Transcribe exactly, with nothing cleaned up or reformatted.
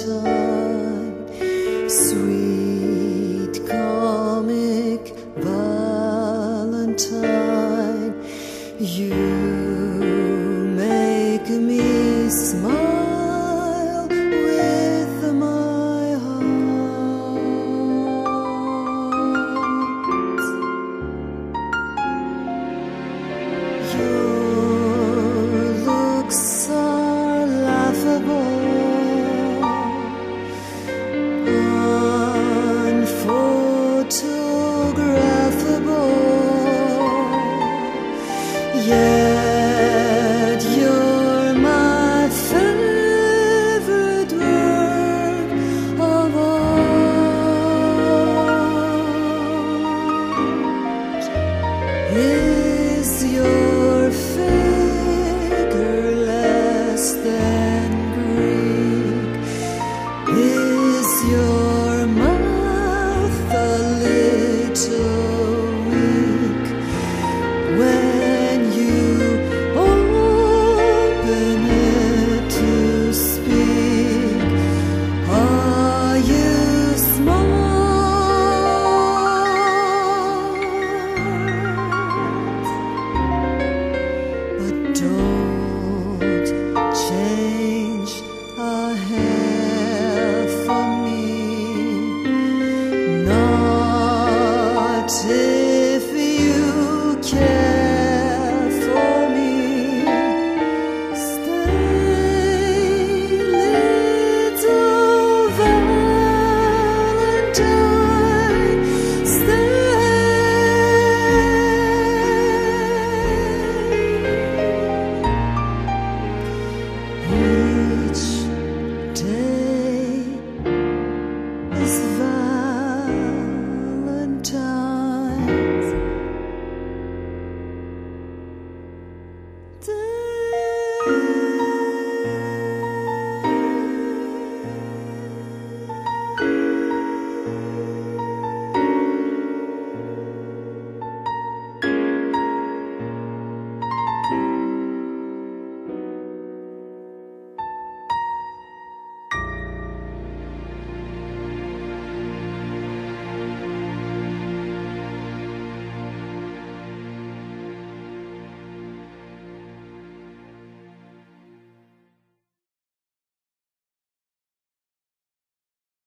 Valentine, sweet comic Valentine, you make me smile.